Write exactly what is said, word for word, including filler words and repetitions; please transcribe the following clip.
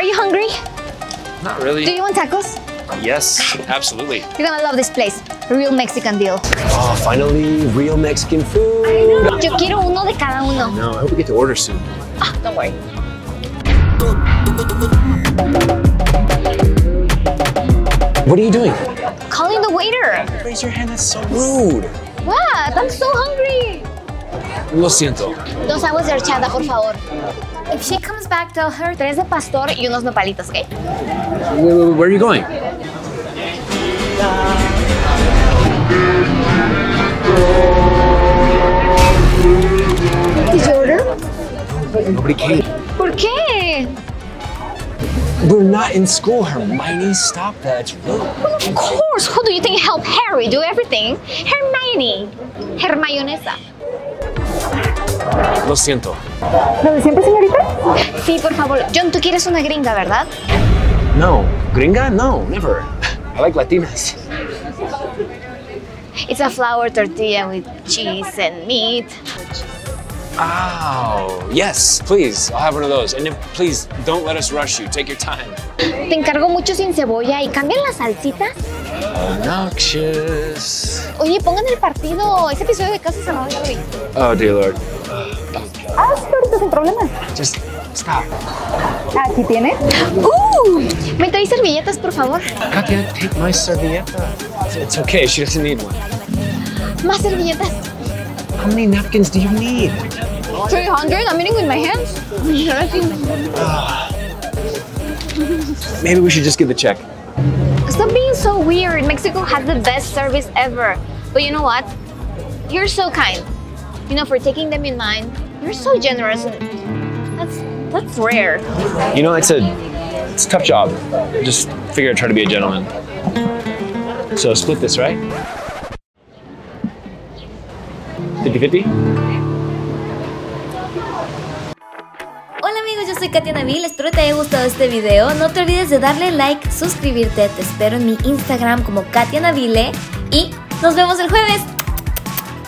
Are you hungry? Not really. Do you want tacos? Yes, absolutely. You're gonna love this place. Real Mexican deal. Oh, finally, real Mexican food. I know. Yo quiero uno de cada uno. No, I hope we get to order soon. Ah, don't worry. What are you doing? Calling the waiter. Raise your hand, that's so rude. What? I'm so hungry. Lo siento. Dos aguas de horchata, por favor. If she comes back, tell her tres de pastor y unos nopalitos, okay? Wait, wait, wait, where are you going? Did you order? Nobody came. ¿Por qué? We're not in school, Hermione. Stop that. It's rude. Well, of course. Who do you think helped Harry do everything? Hermione. Hermayonesa. Lo siento. ¿Lo de siempre, señorita? Sí, por favor. John, tú quieres una gringa, ¿verdad? No. Gringa? No, never. I like Latinas. It's a flour tortilla with cheese and meat. Oh, yes, please. I'll have one of those. And if, please, don't let us rush you. Take your time. Te encargo mucho sin cebolla y cambian las salsitas. Obnoxious. Oye, pongan el partido. Ese episodio de Casa Cerrada ya lo vi. Oh, dear Lord. Ah, sí, ahorita sin problema. Just stop. Aquí tiene. Uh, ¿me traes servilletas, por favor? Katia, take my servilleta. It's okay, she doesn't need one. Más servilletas. How many napkins do you need? three hundred? I'm eating with my hands. Maybe we should just give the check. Stop being so weird. Mexico has the best service ever. But you know what? You're so kind. You know, for taking them in mind, you're so generous. That's that's rare. You know, it's a it's a tough job. Just figure I'd try to be a gentleman. So split this, right? fifty fifty? Soy Katia Naville, espero te haya gustado este video. No te olvides de darle like, suscribirte. Te espero en mi Instagram como Katia Naville y nos vemos el jueves.